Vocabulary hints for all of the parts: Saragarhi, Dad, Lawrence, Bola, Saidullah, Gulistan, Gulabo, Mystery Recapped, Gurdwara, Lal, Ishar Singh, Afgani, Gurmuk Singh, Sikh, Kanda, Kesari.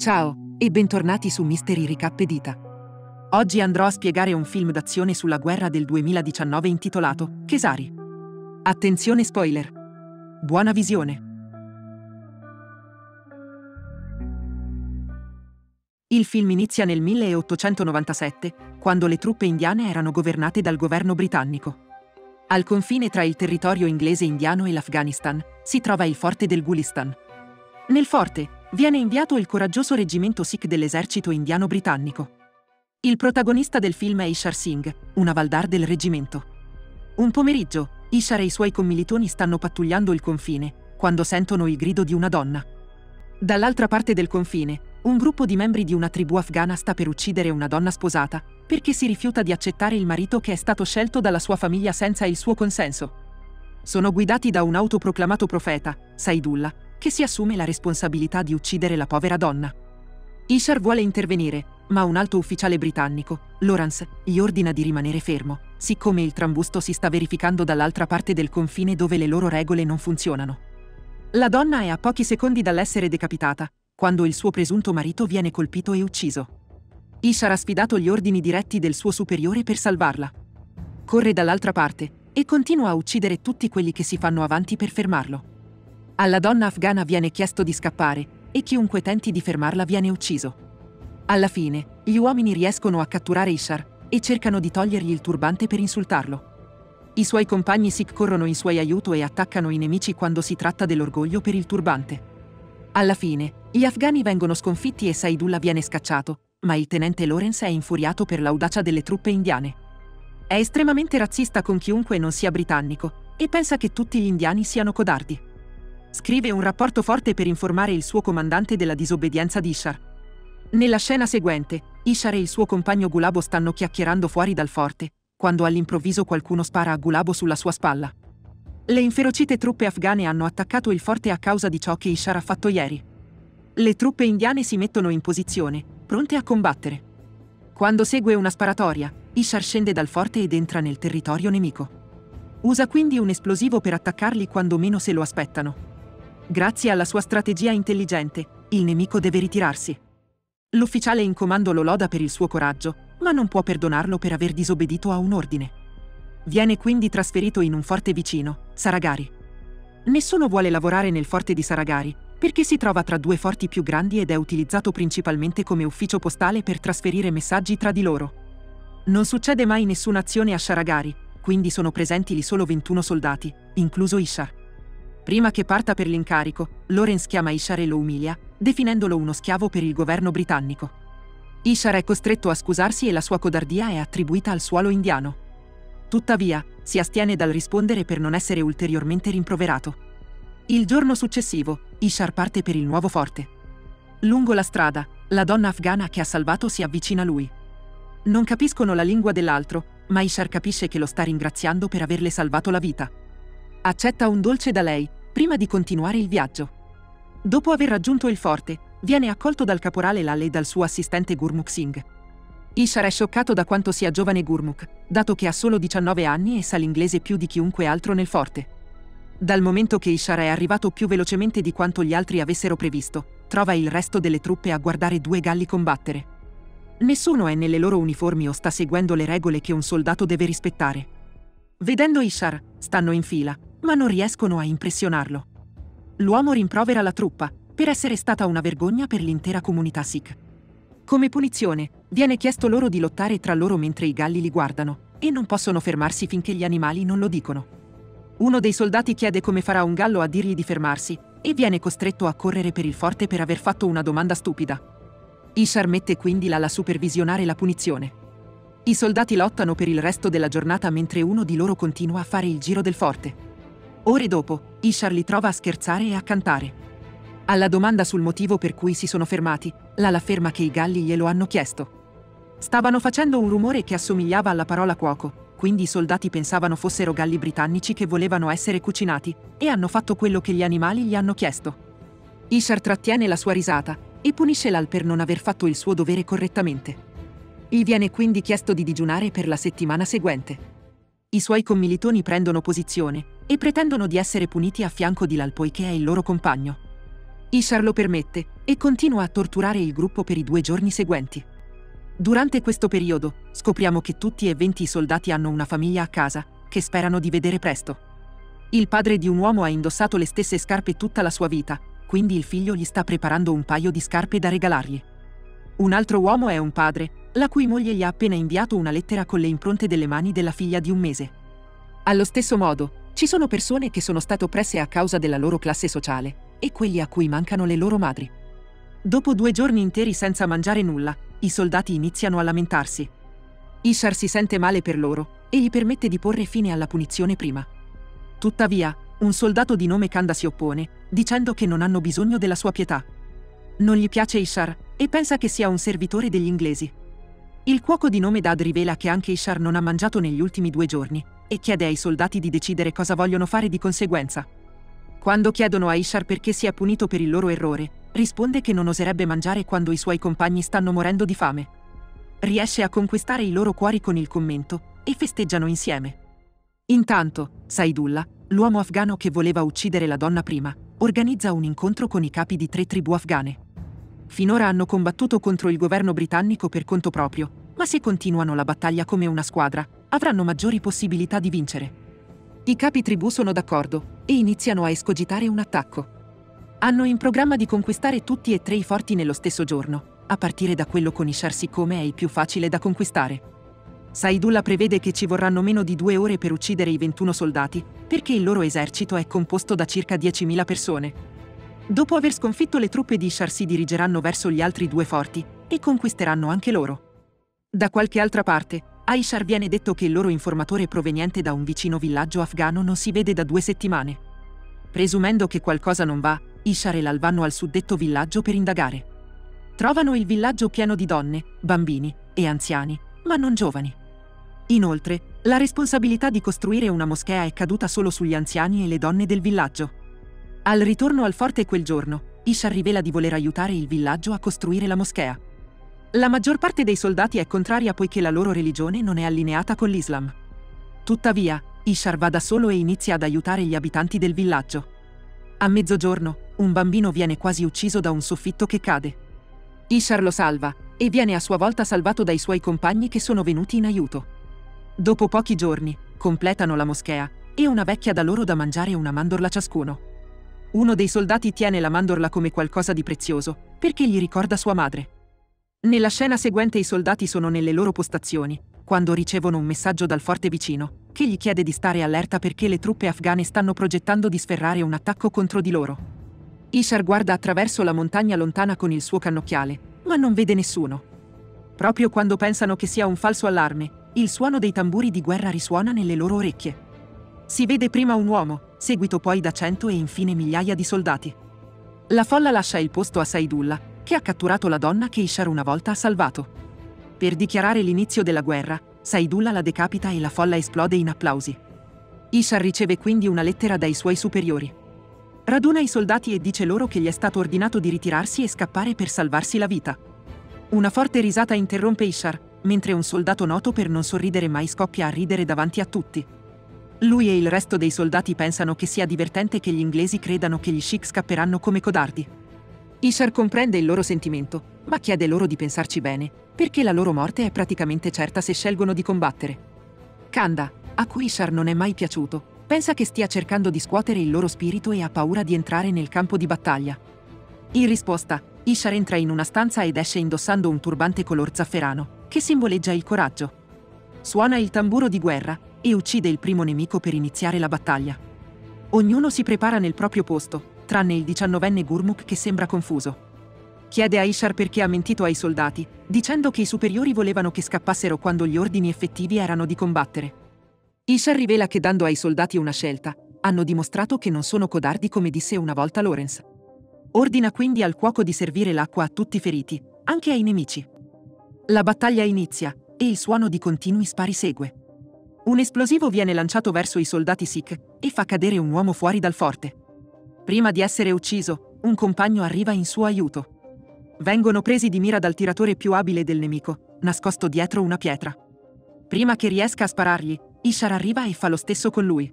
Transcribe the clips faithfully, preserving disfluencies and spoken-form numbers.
Ciao, e bentornati su Mystery Recapped. Oggi andrò a spiegare un film d'azione sulla guerra del duemiladiciannove intitolato Kesari. Attenzione spoiler! Buona visione! Il film inizia nel milleottocentonovantasette, quando le truppe indiane erano governate dal governo britannico. Al confine tra il territorio inglese indiano e l'Afghanistan si trova il forte del Gulistan. Nel forte viene inviato il coraggioso reggimento Sikh dell'esercito indiano britannico. Il protagonista del film è Ishar Singh, una valdar del reggimento. Un pomeriggio, Ishar e i suoi commilitoni stanno pattugliando il confine, quando sentono il grido di una donna. Dall'altra parte del confine, un gruppo di membri di una tribù afghana sta per uccidere una donna sposata, perché si rifiuta di accettare il marito che è stato scelto dalla sua famiglia senza il suo consenso. Sono guidati da un autoproclamato profeta, Saidullah, che si assume la responsabilità di uccidere la povera donna. Ishar vuole intervenire, ma un alto ufficiale britannico, Lawrence, gli ordina di rimanere fermo, siccome il trambusto si sta verificando dall'altra parte del confine dove le loro regole non funzionano. La donna è a pochi secondi dall'essere decapitata, quando il suo presunto marito viene colpito e ucciso. Ishar ha sfidato gli ordini diretti del suo superiore per salvarla. Corre dall'altra parte e continua a uccidere tutti quelli che si fanno avanti per fermarlo. Alla donna afghana viene chiesto di scappare, e chiunque tenti di fermarla viene ucciso. Alla fine, gli uomini riescono a catturare Ishar, e cercano di togliergli il turbante per insultarlo. I suoi compagni Sikh corrono in suo aiuto e attaccano i nemici quando si tratta dell'orgoglio per il turbante. Alla fine, gli afghani vengono sconfitti e Saidullah viene scacciato, ma il tenente Lawrence è infuriato per l'audacia delle truppe indiane. È estremamente razzista con chiunque non sia britannico, e pensa che tutti gli indiani siano codardi. Scrive un rapporto forte per informare il suo comandante della disobbedienza di Ishar. Nella scena seguente, Ishar e il suo compagno Gulabo stanno chiacchierando fuori dal forte, quando all'improvviso qualcuno spara a Gulabo sulla sua spalla. Le inferocite truppe afghane hanno attaccato il forte a causa di ciò che Ishar ha fatto ieri. Le truppe indiane si mettono in posizione, pronte a combattere. Quando segue una sparatoria, Ishar scende dal forte ed entra nel territorio nemico. Usa quindi un esplosivo per attaccarli quando meno se lo aspettano. Grazie alla sua strategia intelligente, il nemico deve ritirarsi. L'ufficiale in comando lo loda per il suo coraggio, ma non può perdonarlo per aver disobbedito a un ordine. Viene quindi trasferito in un forte vicino, Saragarhi. Nessuno vuole lavorare nel forte di Saragarhi, perché si trova tra due forti più grandi ed è utilizzato principalmente come ufficio postale per trasferire messaggi tra di loro. Non succede mai nessuna azione a Saragarhi, quindi sono presenti lì solo ventuno soldati, incluso Ishar. Prima che parta per l'incarico, Lawrence chiama Ishar e lo umilia, definendolo uno schiavo per il governo britannico. Ishar è costretto a scusarsi e la sua codardia è attribuita al suolo indiano. Tuttavia, si astiene dal rispondere per non essere ulteriormente rimproverato. Il giorno successivo, Ishar parte per il nuovo forte. Lungo la strada, la donna afghana che ha salvato si avvicina a lui. Non capiscono la lingua dell'altro, ma Ishar capisce che lo sta ringraziando per averle salvato la vita. Accetta un dolce da lei, prima di continuare il viaggio. Dopo aver raggiunto il forte, viene accolto dal caporale Lal e dal suo assistente Gurmuk Singh. Ishar è scioccato da quanto sia giovane Gurmuk, dato che ha solo diciannove anni e sa l'inglese più di chiunque altro nel forte. Dal momento che Ishar è arrivato più velocemente di quanto gli altri avessero previsto, trova il resto delle truppe a guardare due galli combattere. Nessuno è nelle loro uniformi o sta seguendo le regole che un soldato deve rispettare. Vedendo Ishar, stanno in fila, ma non riescono a impressionarlo. L'uomo rimprovera la truppa per essere stata una vergogna per l'intera comunità Sikh. Come punizione, viene chiesto loro di lottare tra loro mentre i galli li guardano, e non possono fermarsi finché gli animali non lo dicono. Uno dei soldati chiede come farà un gallo a dirgli di fermarsi, e viene costretto a correre per il forte per aver fatto una domanda stupida. Ishar mette quindi Lal a supervisionare la punizione. I soldati lottano per il resto della giornata mentre uno di loro continua a fare il giro del forte. Ore dopo, Ishar li trova a scherzare e a cantare. Alla domanda sul motivo per cui si sono fermati, Lal afferma che i galli glielo hanno chiesto. Stavano facendo un rumore che assomigliava alla parola cuoco, quindi i soldati pensavano fossero galli britannici che volevano essere cucinati, e hanno fatto quello che gli animali gli hanno chiesto. Ishar trattiene la sua risata, e punisce Lal per non aver fatto il suo dovere correttamente. Gli viene quindi chiesto di digiunare per la settimana seguente. I suoi commilitoni prendono posizione, e pretendono di essere puniti a fianco di Lal poiché è il loro compagno. Ishar lo permette, e continua a torturare il gruppo per i due giorni seguenti. Durante questo periodo, scopriamo che tutti e venti i soldati hanno una famiglia a casa, che sperano di vedere presto. Il padre di un uomo ha indossato le stesse scarpe tutta la sua vita, quindi il figlio gli sta preparando un paio di scarpe da regalargli. Un altro uomo è un padre, la cui moglie gli ha appena inviato una lettera con le impronte delle mani della figlia di un mese. Allo stesso modo, ci sono persone che sono state oppresse a causa della loro classe sociale, e quelli a cui mancano le loro madri. Dopo due giorni interi senza mangiare nulla, i soldati iniziano a lamentarsi. Ishar si sente male per loro e gli permette di porre fine alla punizione prima. Tuttavia, un soldato di nome Kanda si oppone, dicendo che non hanno bisogno della sua pietà. Non gli piace Ishar e pensa che sia un servitore degli inglesi. Il cuoco di nome Dad rivela che anche Ishar non ha mangiato negli ultimi due giorni e chiede ai soldati di decidere cosa vogliono fare di conseguenza. Quando chiedono a Ishar perché si è punito per il loro errore, risponde che non oserebbe mangiare quando i suoi compagni stanno morendo di fame. Riesce a conquistare i loro cuori con il commento e festeggiano insieme. Intanto, Saidullah, l'uomo afgano che voleva uccidere la donna prima, organizza un incontro con i capi di tre tribù afghane. Finora hanno combattuto contro il governo britannico per conto proprio, ma se continuano la battaglia come una squadra, avranno maggiori possibilità di vincere. I capi tribù sono d'accordo e iniziano a escogitare un attacco. Hanno in programma di conquistare tutti e tre i forti nello stesso giorno, a partire da quello con Ishar Singh come è il più facile da conquistare. Saidullah prevede che ci vorranno meno di due ore per uccidere i ventuno soldati, perché il loro esercito è composto da circa diecimila persone. Dopo aver sconfitto le truppe di Ishar si dirigeranno verso gli altri due forti e conquisteranno anche loro. Da qualche altra parte, a Ishar viene detto che il loro informatore proveniente da un vicino villaggio afghano non si vede da due settimane. Presumendo che qualcosa non va, Ishar e Lal vanno al suddetto villaggio per indagare. Trovano il villaggio pieno di donne, bambini e anziani, ma non giovani. Inoltre, la responsabilità di costruire una moschea è caduta solo sugli anziani e le donne del villaggio. Al ritorno al forte quel giorno, Ishar rivela di voler aiutare il villaggio a costruire la moschea. La maggior parte dei soldati è contraria poiché la loro religione non è allineata con l'Islam. Tuttavia, Ishar va da solo e inizia ad aiutare gli abitanti del villaggio. A mezzogiorno, un bambino viene quasi ucciso da un soffitto che cade. Ishar lo salva, e viene a sua volta salvato dai suoi compagni che sono venuti in aiuto. Dopo pochi giorni, completano la moschea, e una vecchia dà loro da mangiare una mandorla ciascuno. Uno dei soldati tiene la mandorla come qualcosa di prezioso, perché gli ricorda sua madre. Nella scena seguente i soldati sono nelle loro postazioni, quando ricevono un messaggio dal forte vicino, che gli chiede di stare allerta perché le truppe afghane stanno progettando di sferrare un attacco contro di loro. Ishar guarda attraverso la montagna lontana con il suo cannocchiale, ma non vede nessuno. Proprio quando pensano che sia un falso allarme, il suono dei tamburi di guerra risuona nelle loro orecchie. Si vede prima un uomo, seguito poi da cento e infine migliaia di soldati. La folla lascia il posto a Saidullah, che ha catturato la donna che Ishar una volta ha salvato. Per dichiarare l'inizio della guerra, Saidullah la decapita e la folla esplode in applausi. Ishar riceve quindi una lettera dai suoi superiori. Raduna i soldati e dice loro che gli è stato ordinato di ritirarsi e scappare per salvarsi la vita. Una forte risata interrompe Ishar, mentre un soldato noto per non sorridere mai scoppia a ridere davanti a tutti. Lui e il resto dei soldati pensano che sia divertente che gli inglesi credano che gli Sikh scapperanno come codardi. Ishar comprende il loro sentimento, ma chiede loro di pensarci bene, perché la loro morte è praticamente certa se scelgono di combattere. Kanda, a cui Ishar non è mai piaciuto, pensa che stia cercando di scuotere il loro spirito e ha paura di entrare nel campo di battaglia. In risposta, Ishar entra in una stanza ed esce indossando un turbante color zafferano, che simboleggia il coraggio. Suona il tamburo di guerra e uccide il primo nemico per iniziare la battaglia. Ognuno si prepara nel proprio posto, tranne il diciannovenne Gurmuk che sembra confuso. Chiede a Ishar perché ha mentito ai soldati, dicendo che i superiori volevano che scappassero quando gli ordini effettivi erano di combattere. Ishar rivela che dando ai soldati una scelta, hanno dimostrato che non sono codardi come disse una volta Lawrence. Ordina quindi al cuoco di servire l'acqua a tutti i feriti, anche ai nemici. La battaglia inizia, e il suono di continui spari segue. Un esplosivo viene lanciato verso i soldati Sikh, e fa cadere un uomo fuori dal forte. Prima di essere ucciso, un compagno arriva in suo aiuto. Vengono presi di mira dal tiratore più abile del nemico, nascosto dietro una pietra. Prima che riesca a sparargli, Ishar arriva e fa lo stesso con lui.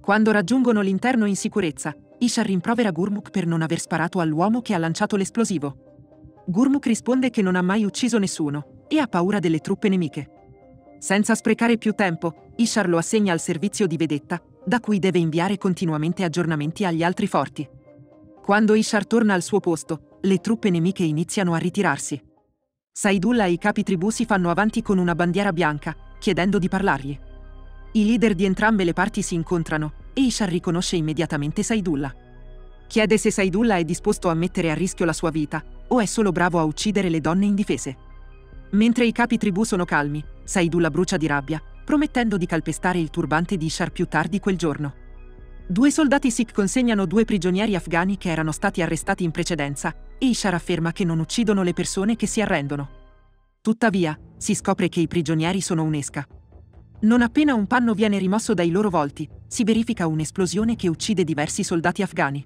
Quando raggiungono l'interno in sicurezza, Ishar rimprovera Gurmuk per non aver sparato all'uomo che ha lanciato l'esplosivo. Gurmuk risponde che non ha mai ucciso nessuno e ha paura delle truppe nemiche. Senza sprecare più tempo, Ishar lo assegna al servizio di vedetta, da cui deve inviare continuamente aggiornamenti agli altri forti. Quando Ishar torna al suo posto, le truppe nemiche iniziano a ritirarsi. Saidullah e i capi tribù si fanno avanti con una bandiera bianca, chiedendo di parlargli. I leader di entrambe le parti si incontrano e Ishar riconosce immediatamente Saidullah. Chiede se Saidullah è disposto a mettere a rischio la sua vita o è solo bravo a uccidere le donne indifese. Mentre i capi tribù sono calmi, Saidullah brucia di rabbia, promettendo di calpestare il turbante di Ishar più tardi quel giorno. Due soldati Sikh consegnano due prigionieri afghani che erano stati arrestati in precedenza e Ishar afferma che non uccidono le persone che si arrendono. Tuttavia, si scopre che i prigionieri sono un'esca. Non appena un panno viene rimosso dai loro volti, si verifica un'esplosione che uccide diversi soldati afghani.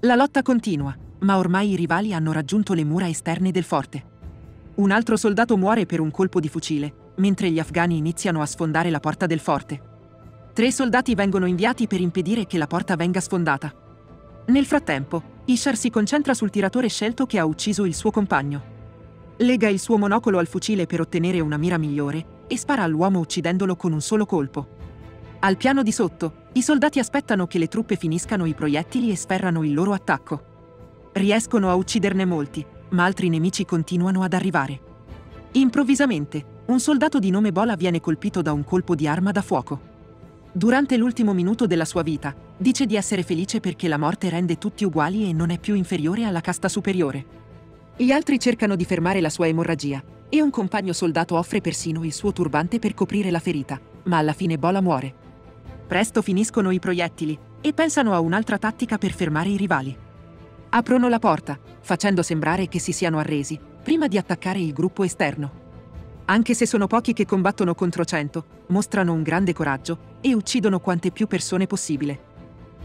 La lotta continua, ma ormai i rivali hanno raggiunto le mura esterne del forte. Un altro soldato muore per un colpo di fucile, mentre gli afghani iniziano a sfondare la porta del forte. Tre soldati vengono inviati per impedire che la porta venga sfondata. Nel frattempo, Ishar si concentra sul tiratore scelto che ha ucciso il suo compagno. Lega il suo monocolo al fucile per ottenere una mira migliore e spara all'uomo uccidendolo con un solo colpo. Al piano di sotto, i soldati aspettano che le truppe finiscano i proiettili e sferrano il loro attacco. Riescono a ucciderne molti, ma altri nemici continuano ad arrivare. Improvvisamente, un soldato di nome Bola viene colpito da un colpo di arma da fuoco. Durante l'ultimo minuto della sua vita, dice di essere felice perché la morte rende tutti uguali e non è più inferiore alla casta superiore. Gli altri cercano di fermare la sua emorragia, e un compagno soldato offre persino il suo turbante per coprire la ferita, ma alla fine Bola muore. Presto finiscono i proiettili, e pensano a un'altra tattica per fermare i rivali. Aprono la porta, facendo sembrare che si siano arresi, prima di attaccare il gruppo esterno. Anche se sono pochi che combattono contro cento, mostrano un grande coraggio, e uccidono quante più persone possibile.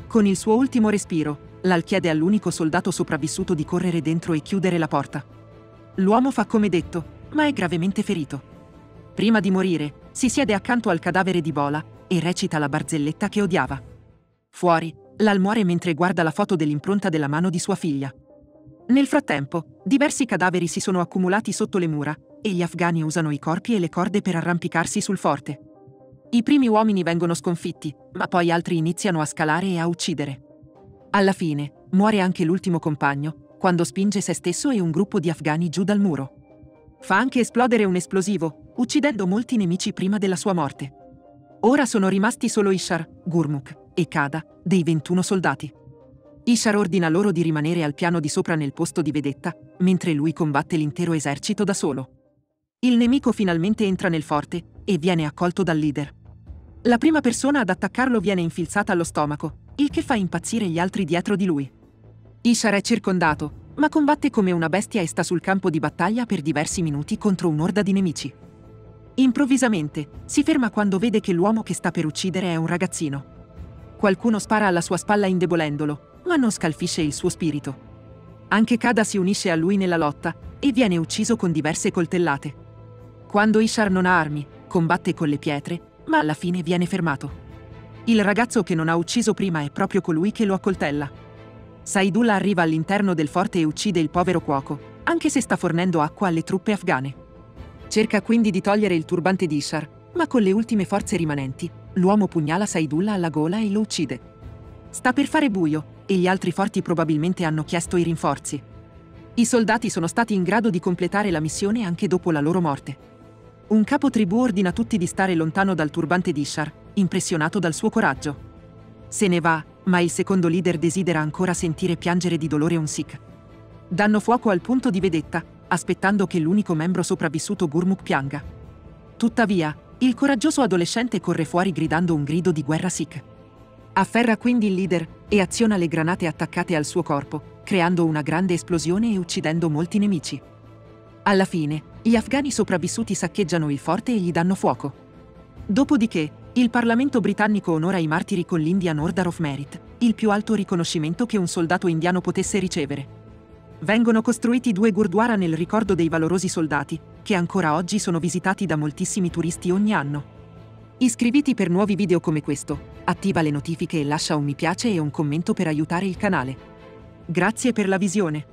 Con il suo ultimo respiro, Lal chiede all'unico soldato sopravvissuto di correre dentro e chiudere la porta. L'uomo fa come detto, ma è gravemente ferito. Prima di morire, si siede accanto al cadavere di Bola e recita la barzelletta che odiava. Fuori, Lal muore mentre guarda la foto dell'impronta della mano di sua figlia. Nel frattempo, diversi cadaveri si sono accumulati sotto le mura e gli afghani usano i corpi e le corde per arrampicarsi sul forte. I primi uomini vengono sconfitti, ma poi altri iniziano a scalare e a uccidere. Alla fine, muore anche l'ultimo compagno, quando spinge se stesso e un gruppo di afghani giù dal muro. Fa anche esplodere un esplosivo, uccidendo molti nemici prima della sua morte. Ora sono rimasti solo Ishar, Gurmuk e Kanda, dei ventuno soldati. Ishar ordina loro di rimanere al piano di sopra nel posto di vedetta, mentre lui combatte l'intero esercito da solo. Il nemico finalmente entra nel forte e viene accolto dal leader. La prima persona ad attaccarlo viene infilzata allo stomaco, il che fa impazzire gli altri dietro di lui. Ishar è circondato, ma combatte come una bestia e sta sul campo di battaglia per diversi minuti contro un'orda di nemici. Improvvisamente, si ferma quando vede che l'uomo che sta per uccidere è un ragazzino. Qualcuno spara alla sua spalla indebolendolo, ma non scalfisce il suo spirito. Anche Kanda si unisce a lui nella lotta, e viene ucciso con diverse coltellate. Quando Ishar non ha armi, combatte con le pietre, ma alla fine viene fermato. Il ragazzo che non ha ucciso prima è proprio colui che lo accoltella. Saidullah arriva all'interno del forte e uccide il povero cuoco, anche se sta fornendo acqua alle truppe afghane. Cerca quindi di togliere il turbante di Ishar, ma con le ultime forze rimanenti, l'uomo pugnala Saidullah alla gola e lo uccide. Sta per fare buio, e gli altri forti probabilmente hanno chiesto i rinforzi. I soldati sono stati in grado di completare la missione anche dopo la loro morte. Un capo tribù ordina a tutti di stare lontano dal turbante di Ishar, impressionato dal suo coraggio. Se ne va, ma il secondo leader desidera ancora sentire piangere di dolore un Sikh. Danno fuoco al punto di vedetta, aspettando che l'unico membro sopravvissuto Gurmuk pianga. Tuttavia, il coraggioso adolescente corre fuori gridando un grido di guerra Sikh. Afferra quindi il leader e aziona le granate attaccate al suo corpo, creando una grande esplosione e uccidendo molti nemici. Alla fine, gli afghani sopravvissuti saccheggiano il forte e gli danno fuoco. Dopodiché, il Parlamento britannico onora i martiri con l'Indian Order of Merit, il più alto riconoscimento che un soldato indiano potesse ricevere. Vengono costruiti due gurdwara nel ricordo dei valorosi soldati, che ancora oggi sono visitati da moltissimi turisti ogni anno. Iscriviti per nuovi video come questo, attiva le notifiche e lascia un mi piace e un commento per aiutare il canale. Grazie per la visione.